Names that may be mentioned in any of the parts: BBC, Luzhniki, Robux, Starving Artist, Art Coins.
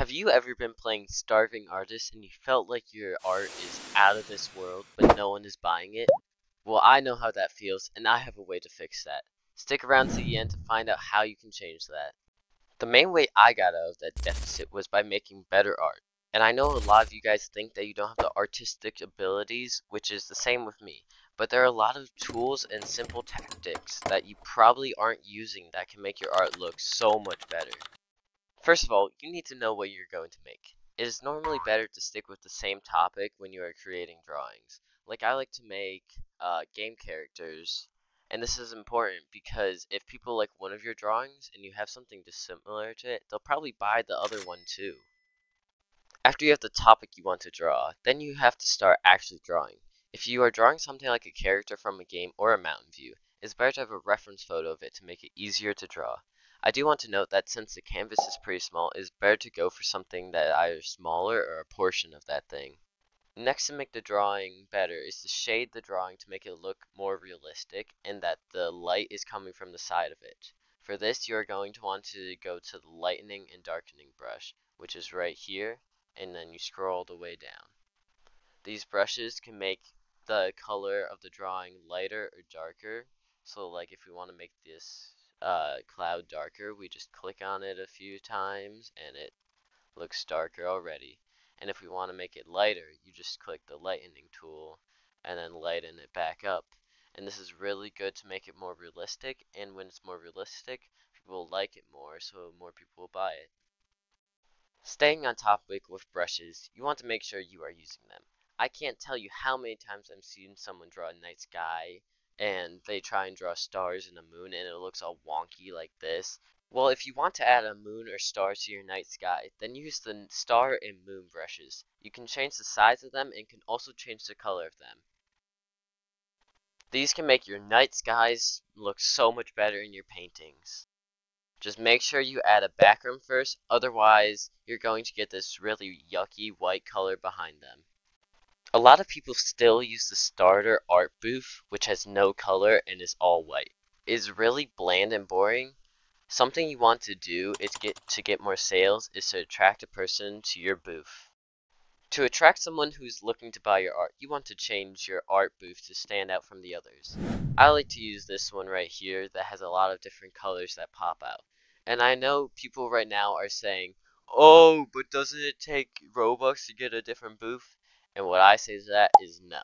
Have you ever been playing Starving Artist and you felt like your art is out of this world but no one is buying it? Well, I know how that feels and I have a way to fix that. Stick around to the end to find out how you can change that. The main way I got out of that deficit was by making better art. And I know a lot of you guys think that you don't have the artistic abilities, which is the same with me. But there are a lot of tools and simple tactics that you probably aren't using that can make your art look so much better. First of all, you need to know what you're going to make. It is normally better to stick with the same topic when you are creating drawings. Like, I like to make game characters, and this is important because if people like one of your drawings and you have something dissimilar to it, they'll probably buy the other one too. After you have the topic you want to draw, then you have to start actually drawing. If you are drawing something like a character from a game or a mountain view, it's better to have a reference photo of it to make it easier to draw. I do want to note that since the canvas is pretty small, it's better to go for something that is either smaller or a portion of that thing. Next, to make the drawing better is to shade the drawing to make it look more realistic and that the light is coming from the side of it. For this, you are going to want to go to the lightening and darkening brush, which is right here, and then you scroll all the way down. These brushes can make the color of the drawing lighter or darker. So like if we want to make this cloud darker, we just click on it a few times and it looks darker already. And if we want to make it lighter, you just click the lightening tool and then lighten it back up. And this is really good to make it more realistic, and when it's more realistic, people will like it more, so more people will buy it. Staying on topic with brushes, you want to make sure you are using them. I can't tell you how many times I've seen someone draw a night sky, and they try and draw stars and a moon and it looks all wonky like this. Well, if you want to add a moon or stars to your night sky, then use the star and moon brushes. You can change the size of them and can also change the color of them. These can make your night skies look so much better in your paintings. Just make sure you add a background first, otherwise you're going to get this really yucky white color behind them. A lot of people still use the starter art booth, which has no color and is all white. It's really bland and boring. Something you want to do is to get more sales is to attract a person to your booth. To attract someone who's looking to buy your art, you want to change your art booth to stand out from the others. I like to use this one right here that has a lot of different colors that pop out. And I know people right now are saying, "Oh, but doesn't it take Robux to get a different booth?" And what I say to that is no.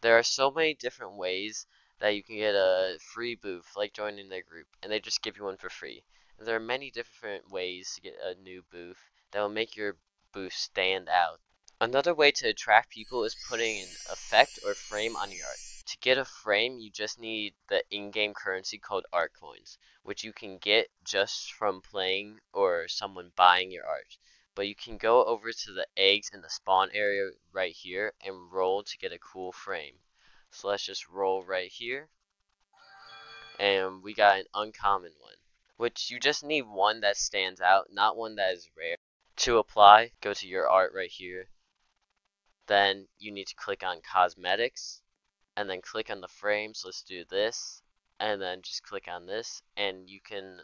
There are so many different ways that you can get a free booth, like joining their group, and they just give you one for free. And there are many different ways to get a new booth that will make your booth stand out. Another way to attract people is putting an effect or frame on your art. To get a frame, you just need the in-game currency called Art Coins, which you can get just from playing or someone buying your art. But you can go over to the eggs in the spawn area right here and roll to get a cool frame. So let's just roll right here. And we got an uncommon one, which you just need one that stands out, not one that is rare. To apply, go to your art right here. Then you need to click on cosmetics and then click on the frame. So let's do this and then just click on this, and you can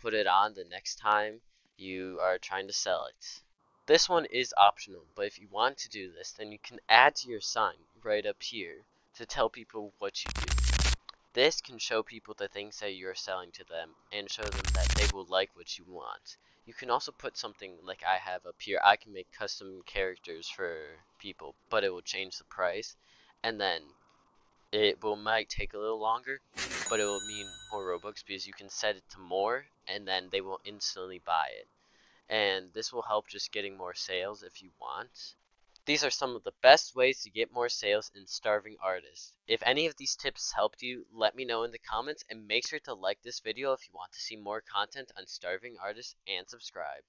put it on the next time you are trying to sell it. This one is optional, but if you want to do this, then you can add to your sign right up here to tell people what you do. This can show people the things that you're selling to them and show them that they will like what you want. You can also put something like I have up here. I can make custom characters for people, but it will change the price, and then it might take a little longer, but it will mean more Robux because you can set it to more and then they will instantly buy it. And this will help just getting more sales if you want. These are some of the best ways to get more sales in Starving Artist. If any of these tips helped you, let me know in the comments, and make sure to like this video if you want to see more content on Starving Artist, and subscribe.